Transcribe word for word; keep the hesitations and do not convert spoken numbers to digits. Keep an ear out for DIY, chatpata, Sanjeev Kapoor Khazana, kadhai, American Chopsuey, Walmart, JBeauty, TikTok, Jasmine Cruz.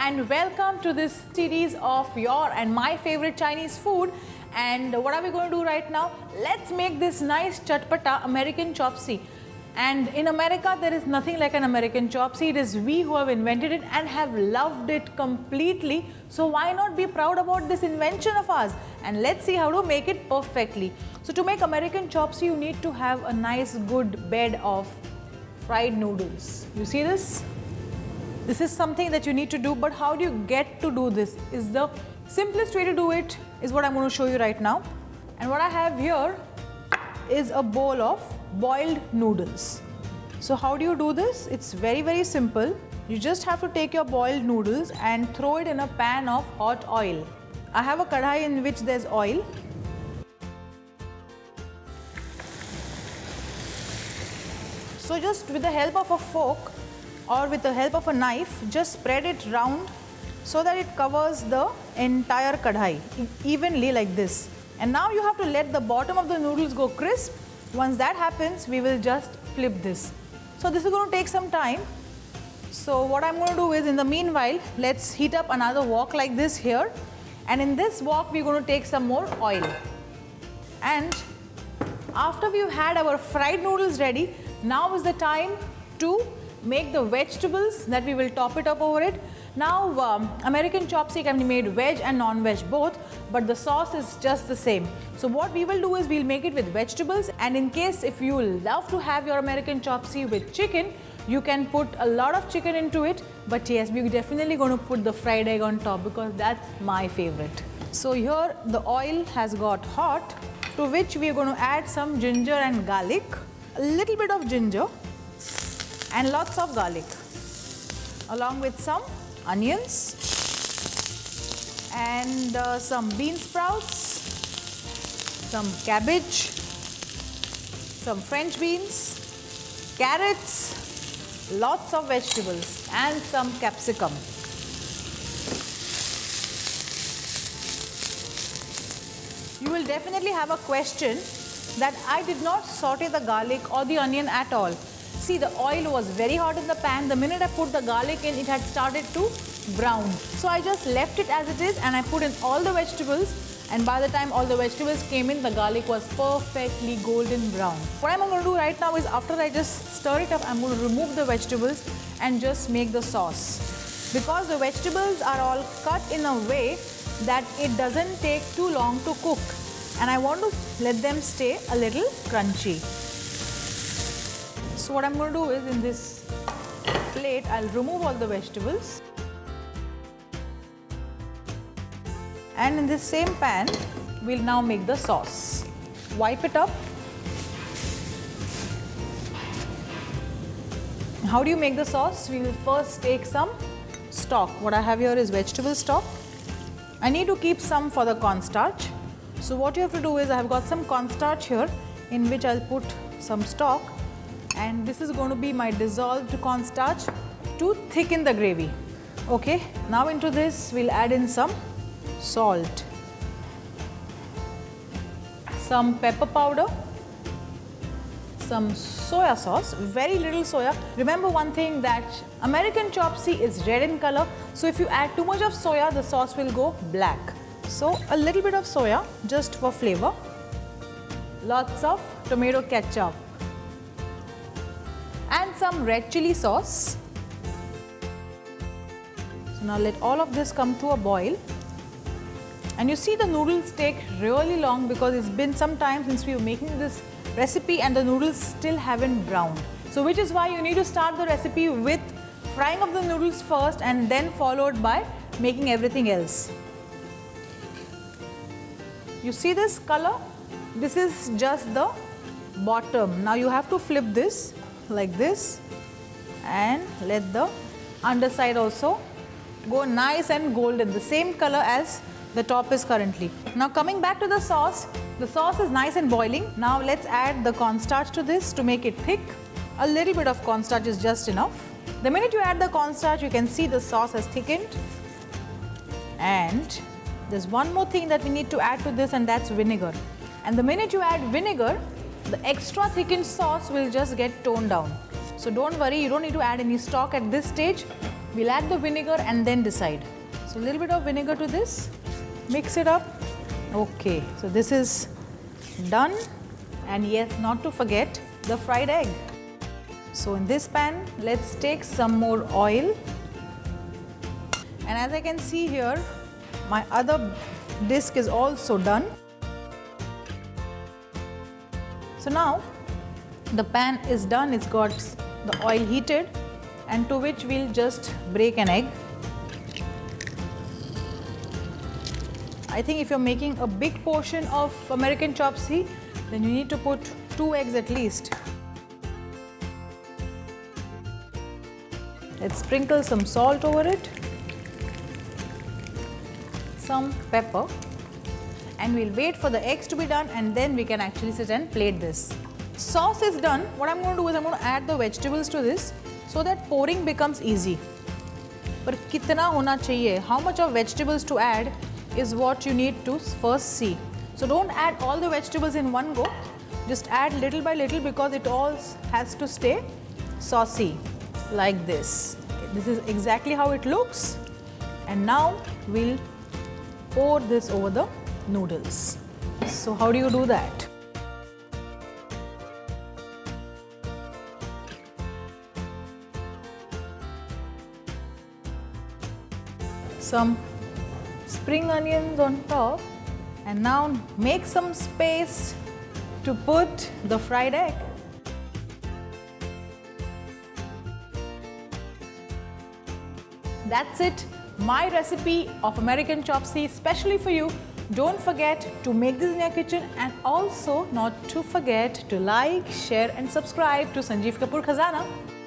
and welcome to this series of your and my favorite Chinese food. And what are we going to do right now? Let's make this nice chatpata American chopsuey. And in America, there is nothing like an American chopsuey. It is we who have invented it and have loved it completely. So why not be proud about this invention of ours? And let's see how to make it perfectly. So to make American chopsuey, you need to have a nice good bed of fried noodles. You see this? This is something that you need to do, but how do you get to do this? Is the simplest way to do it is what I'm going to show you right now. And what I have here is a bowl of boiled noodles. So how do you do this? It's very very simple. You just have to take your boiled noodles and throw it in a pan of hot oil. I have a kadhai in which there's oil. So just with the help of a fork or with the help of a knife, just spread it round so that it covers the entire kadhai evenly like this. And now you have to let the bottom of the noodles go crisp. Once that happens, we will just flip this. So this is going to take some time. So what I'm going to do is, in the meanwhile, let's heat up another wok like this here. And in this wok, we're going to take some more oil. And after we've had our fried noodles ready, now is the time to make the vegetables that we will top it up over it. Now, um, American chopsuey can be made veg and non-veg both, but the sauce is just the same. So what we will do is we'll make it with vegetables, and in case if you love to have your American chopsuey with chicken, you can put a lot of chicken into it. But yes, we're definitely going to put the fried egg on top because that's my favorite. So here the oil has got hot, to which we're going to add some ginger and garlic, a little bit of ginger, and lots of garlic, along with some onions and uh, some bean sprouts, some cabbage, some French beans, carrots, lots of vegetables, and some capsicum. You will definitely have a question that I did not saute the garlic or the onion at all. See, the oil was very hot in the pan. The minute I put the garlic in, it had started to brown. So I just left it as it is and I put in all the vegetables, and by the time all the vegetables came in, the garlic was perfectly golden brown. What I'm going to do right now is, after I just stir it up, I'm going to remove the vegetables and just make the sauce. Because the vegetables are all cut in a way that it doesn't take too long to cook, and I want to let them stay a little crunchy. So what I'm going to do is, in this plate, I'll remove all the vegetables. And in this same pan, we'll now make the sauce. Wipe it up. How do you make the sauce? We will first take some stock. What I have here is vegetable stock. I need to keep some for the cornstarch. So what you have to do is, I've got some cornstarch here in which I'll put some stock. And this is going to be my dissolved cornstarch to thicken the gravy. Okay, now into this we'll add in some salt, some pepper powder, some soya sauce, very little soya. Remember one thing, that American chopsuey is red in color, so if you add too much of soya, the sauce will go black. So a little bit of soya just for flavor, lots of tomato ketchup, and some red chili sauce. So now let all of this come to a boil. And you see the noodles take really long because it's been some time since we were making this recipe and the noodles still haven't browned. So which is why you need to start the recipe with frying of the noodles first and then followed by making everything else. You see this color? This is just the bottom. Now you have to flip this like this and let the underside also go nice and golden, the same color as the top is currently. Now coming back to the sauce, the sauce is nice and boiling. Now let's add the cornstarch to this to make it thick. A little bit of cornstarch is just enough. The minute you add the cornstarch, you can see the sauce has thickened. And there's one more thing that we need to add to this, and that's vinegar. And the minute you add vinegar, the extra thickened sauce will just get toned down. So don't worry, you don't need to add any stock at this stage. We'll add the vinegar and then decide. So a little bit of vinegar to this. Mix it up. Okay, so this is done. And yes, not to forget the fried egg. So in this pan, let's take some more oil. And as I can see here, my other disc is also done. So now the pan is done, it's got the oil heated, and to which we'll just break an egg. I think if you're making a big portion of American Chopsuey, then you need to put two eggs at least. Let's sprinkle some salt over it, some pepper, and we'll wait for the eggs to be done, and then we can actually sit and plate this. Sauce is done. What I'm going to do is I'm going to add the vegetables to this so that pouring becomes easy. But kitna hona chahiye, how much of vegetables to add is what you need to first see. So don't add all the vegetables in one go. Just add little by little because it all has to stay saucy, like this. This is exactly how it looks. And now we'll pour this over the noodles. So how do you do that? Some spring onions on top. And now make some space to put the fried egg. That's it, my recipe of American Chopsuey, specially for you. Don't forget to make this in your kitchen, and also not to forget to like, share and subscribe to Sanjeev Kapoor Khazana.